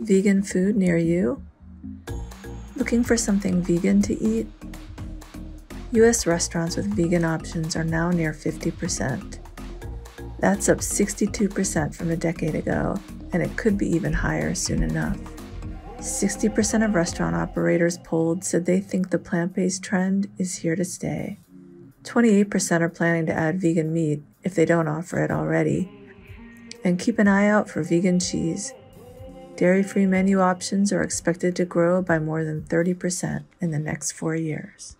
vegan food near you? Looking for something vegan to eat? U.S. restaurants with vegan options are now near 50%. That's up 62% from a decade ago, and it could be even higher soon enough. 60% of restaurant operators polled said they think the plant-based trend is here to stay. 28% are planning to add vegan meat if they don't offer it already. And keep an eye out for vegan cheese. Dairy-free menu options are expected to grow by more than 30% in the next 4 years.